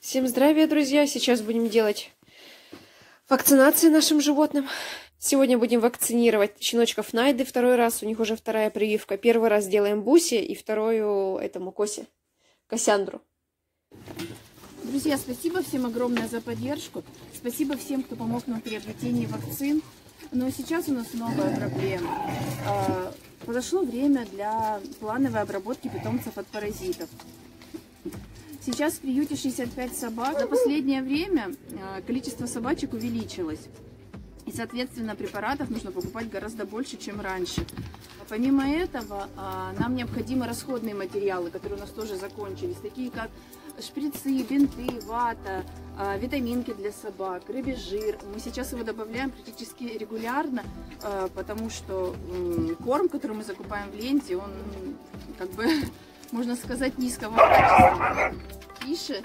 Всем здравия, друзья! Сейчас будем делать вакцинации нашим животным. Сегодня будем вакцинировать щеночков Найды второй раз. У них уже вторая прививка. Первый раз делаем Бусе и вторую этому Косе, Косяндру. Друзья, спасибо всем огромное за поддержку. Спасибо всем, кто помог нам при обретении вакцин. Но сейчас у нас новая проблема. Подошло время для плановой обработки питомцев от паразитов. Сейчас в приюте 65 собак. За последнее время количество собачек увеличилось. И, соответственно, препаратов нужно покупать гораздо больше, чем раньше. Помимо этого, нам необходимы расходные материалы, которые у нас тоже закончились. Такие как шприцы, бинты, вата, витаминки для собак, рыбий жир. Мы сейчас его добавляем практически регулярно, потому что корм, который мы закупаем в Ленте, он как бы... можно сказать, низкого качества. Иши,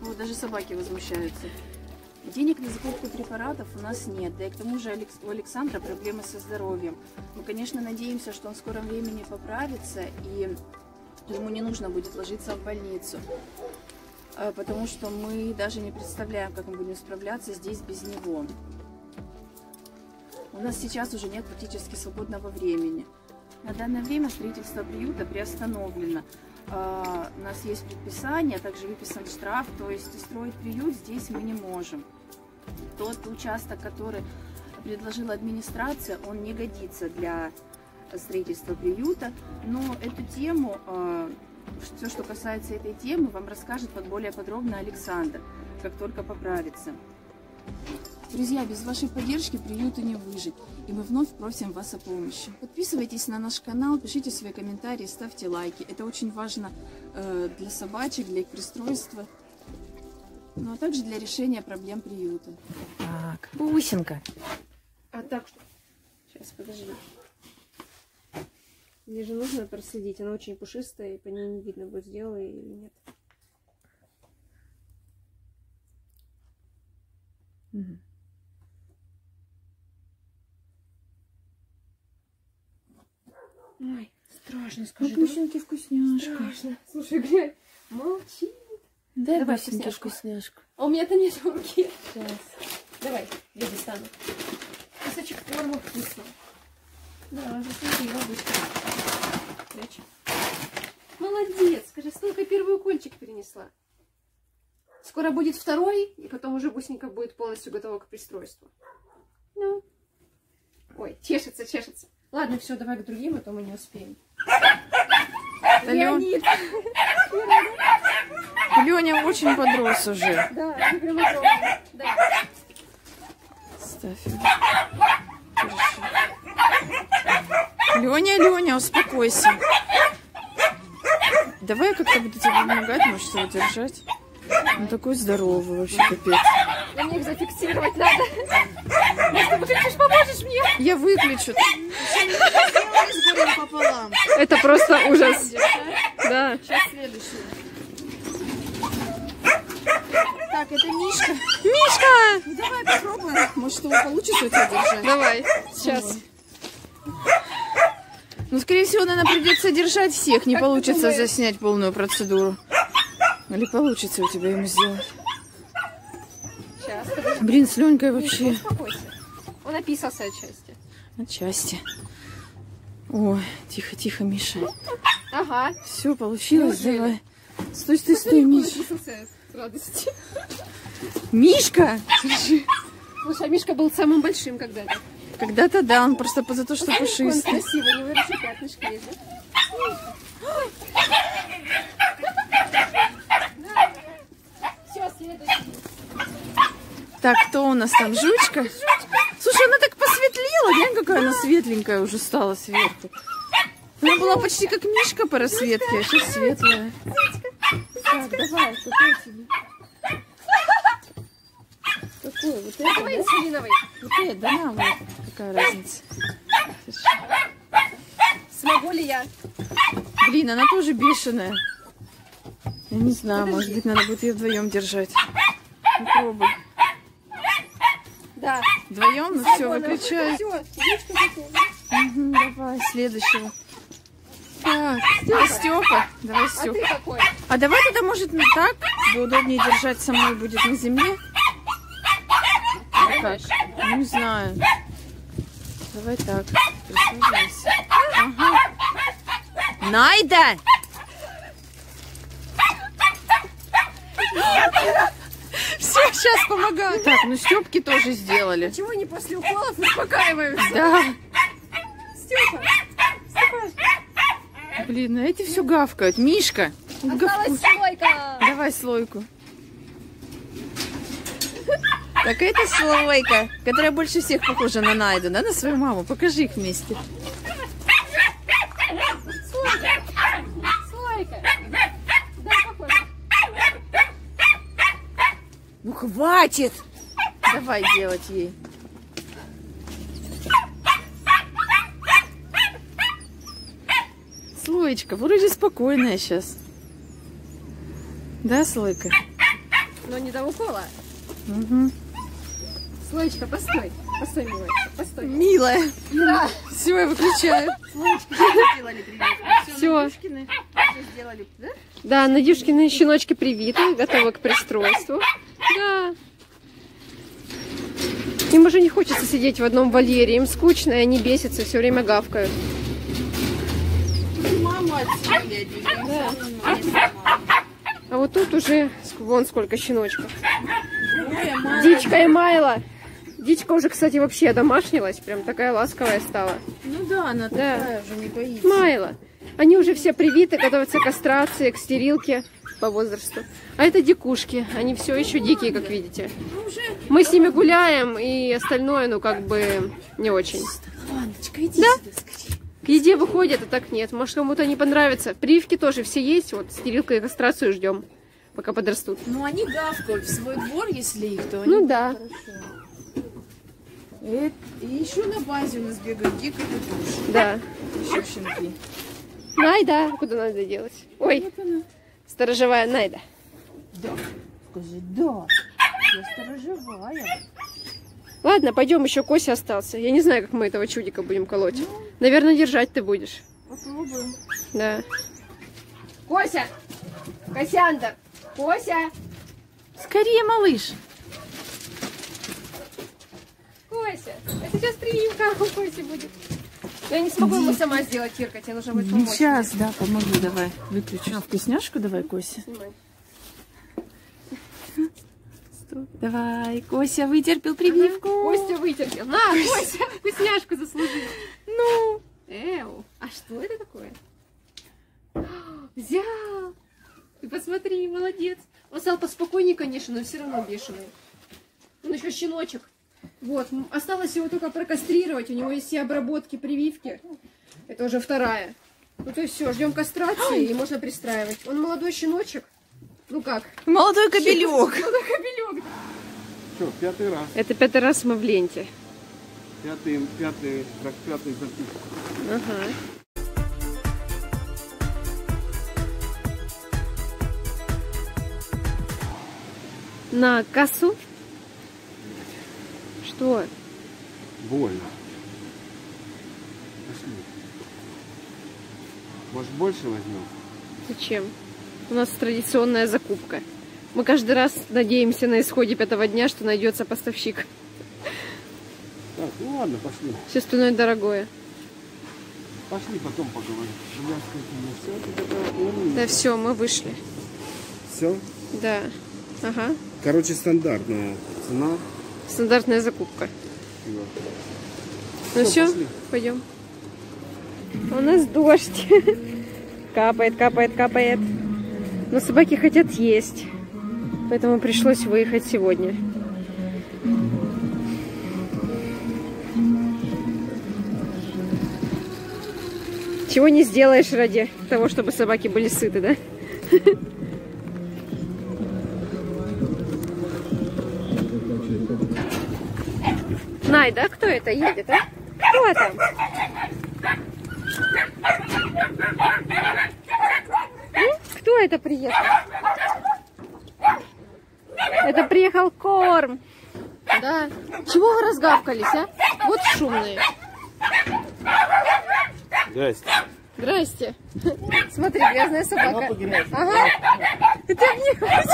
вот даже собаки возмущаются. Денег на закупку препаратов у нас нет. Да и к тому же у Александра проблемы со здоровьем. Мы, конечно, надеемся, что он в скором времени поправится, и ему не нужно будет ложиться в больницу. Потому что мы даже не представляем, как мы будем справляться здесь без него. У нас сейчас уже нет практически свободного времени. На данное время строительство приюта приостановлено. У нас есть предписание, также выписан штраф, то есть строить приют здесь мы не можем. Тот участок, который предложила администрация, он не годится для строительства приюта, но эту тему, все, что касается этой темы, вам расскажет более подробно Александр, как только поправится. Друзья, без вашей поддержки приюту не выжить, и мы вновь просим вас о помощи. Подписывайтесь на наш канал, пишите свои комментарии, ставьте лайки. Это очень важно для собачек, для их пристройства, ну а также для решения проблем приюта. Так, Бусинка. А так, сейчас, подожди. Мне же нужно проследить, она очень пушистая, и по ней не видно, будет сделала или нет. Угу. Ой, страшно, скажи. Бусинки вкусняшка. Страшно. Слушай, глянь, молчи. Дай Бусинки вкусняшку. А у меня-то нет в руке. Сейчас. Давай, я достану. Кусочек формы вкусного. Да, засунь его быстро. Молодец, скажи, Слойка первый укольчик принесла. Скоро будет второй, и потом уже Бусинка будет полностью готова к пристройству. Ну. Ой, чешется, чешется. Ладно, все, давай к другим, а то мы не успеем. Леонид! Лёня очень подрос уже. Да, он прям подрос. Да. Ставь его. Лёня, Лёня, успокойся. Давай я как-то буду тебе помогать, можешь его держать. Он такой здоровый, вообще капец. Да мне их зафиксировать надо. Может, ты выключишь, поможешь мне? Я выключу. Это просто ужас. Да. Сейчас следующий. Так, это Мишка. Мишка! Ну, давай попробуем. Может, его получится у тебя держать? Давай, сейчас. Ну, скорее всего, наверное, придется держать всех. Не получится заснять полную процедуру. Или получится у тебя ему сделать? Сейчас, блин, с Лёнькой вообще. Миш, успокойся. Он описался отчасти. Отчасти. Ой, тихо, тихо, Миша. Ага. Все получилось, давай. Стой, стой, стой, Миш. Радости. Мишка! Слушай, а Мишка был самым большим когда-то. Когда-то, да, он просто за то, что пушистый. Он красивый, у него вообще пятнышко есть, так, кто у нас там? Жучка? Слушай, она так посветлела. Глянь, какая она светленькая уже стала сверху. Она была почти как Мишка по рассветке, а сейчас светлая. Так, давай, какой тебе? Какой? Вот это, давай, да? Инсулиновый. Вот это, да, нам. Какая разница? Смогу ли я? Блин, она тоже бешеная. Я не знаю, подожди. Может быть, надо будет ее вдвоем держать. Попробуй. Да. Вдвоем, ну все, выключай. Угу, давай, следующего. Так, Стёпа. Давай, Стёпа. А давай тогда, может, так тебе удобнее держать самой будет на земле? Как? Ну, не знаю. Давай так. Ага. Найда! Все, сейчас помогаю. Так, ну Стёпки тоже сделали. Почему не после уколов успокаиваемся? Да. Стёпа, Стёпа. Блин, а эти все гавкают. Мишка. Осталась Слойка. Давай Слойку. Так, это Слойка, которая больше всех похожа на Найду, да, на свою маму. Покажи их вместе. Слойка. Слойка. Да, похожа. Ну хватит. Давай делать ей. Слойка, вроде спокойная сейчас. Да, Слойка? Но не до укола. Угу. Слойка, постой. Постой, милая. Постой. Милая. Да. Все, я выключаю. Слойка, что сделали, прививки? Все, Надюшкины. Все сделали, да? Да, Надюшкины щеночки привиты, готовы к пристройству. Да. Им уже не хочется сидеть в одном вольере. Им скучно, и они бесятся, все время гавкают. Мама отсюда, да. А вот тут уже вон сколько щеночков. Ой, Дичка и Майла. Дичка уже, кстати, вообще одомашнилась. Прям такая ласковая стала. Ну да, она такая, да, уже не боится. Майла. Они уже все привиты, готовятся к кастрации, к стерилке по возрасту. А это дикушки. Они все еще дикие, как видите. Мы с ними гуляем, и остальное, ну, как бы, не очень. Ланочка, иди сюда, скорее. К еде выходят, а так нет. Может, кому-то не понравится. Прививки тоже все есть. Вот стерилка и кастрацию ждем, пока подрастут. Ну, они гавкают в свой двор, если их, то они... Ну, да. И еще на базе у нас бегают дикая петушка. Да. Еще щенки. Найда. Куда надо делать? Ой, сторожевая Найда. Да. Скажи, да. Я сторожевая. Ладно, пойдем, еще Кося остался. Я не знаю, как мы этого чудика будем колоть. Ну, наверное, держать ты будешь. Попробуем. Да. Кося! Косяндра! Кося! Скорее, малыш! Кося! А сейчас прививка у Коси будет. Я не смогу ему сама сделать, Кирка, тебе нужно будет помочь. Сейчас, да, помогу, давай. Выключу. Вкусняшку давай, Кося. Снимай. Давай, Кося вытерпел прививку. Кося вытерпел. На, Кося, вкусняшку заслужил. Ну. Эу, а что это такое? Взял. Ты посмотри, молодец. Он стал поспокойнее, конечно, но все равно бешеный. Он еще щеночек. Вот, осталось его только прокастрировать. У него есть все обработки, прививки. Это уже вторая. Ну то есть все, ждем кастрации и можно пристраивать. Он молодой щеночек. Ну как? Молодой кобелек. Молодой кобелек. Что, пятый раз? Это пятый раз мы в ленте. Пятый запись. Ага. На косу? Что? Больно. Пошли. Может, больше возьмем? Зачем? У нас традиционная закупка. Мы каждый раз надеемся на исходе 5-го дня, что найдется поставщик. Так, ну ладно, пошли. Все остальное дорогое. Пошли, потом поговорим. Да все, мы вышли. Все? Да. Ага. Короче, стандартная цена. Стандартная закупка. Да. Ну все, пойдем. У нас дождь. Капает, капает, капает. Но собаки хотят есть, поэтому пришлось выехать сегодня. Чего не сделаешь ради того, чтобы собаки были сыты, да? Най, да, кто это едет, а? Кто там? Кто это приехал? Это приехал корм. Да. Чего вы разгавкались, а? Вот шумные. Здрасте. Здрасте. Смотри, грязная собака. Ага. Это не хватит.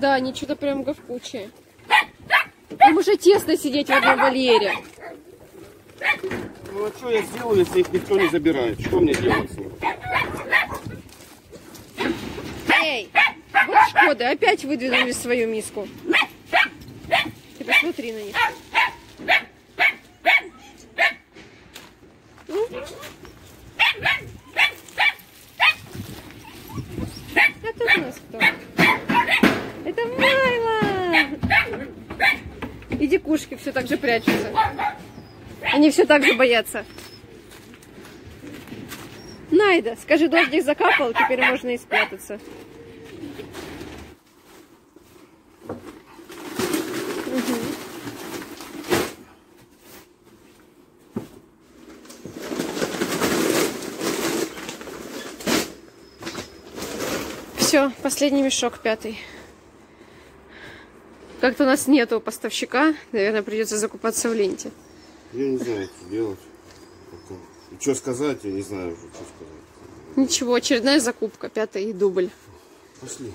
Да, они что-то прям говкучие. Им уже тесно сидеть в одном вольере. Ну а что я сделаю, если их никто не забирает? Что мне делать с ним? Эй, вот Шкода, опять выдвинули свою миску. Ты посмотри на них. Ну? А тут у нас кто? Это Майла! И дикушки все так же прячутся. Они все так же боятся. Найда, скажи, дождик закапал, теперь можно и спрятаться. Все, последний мешок, 5-й. Как-то у нас нету поставщика, наверное, придется закупаться в Ленте. Я не знаю, что делать. Что сказать, я не знаю уже, что сказать. Ничего, очередная закупка, 5-й дубль. Пошли.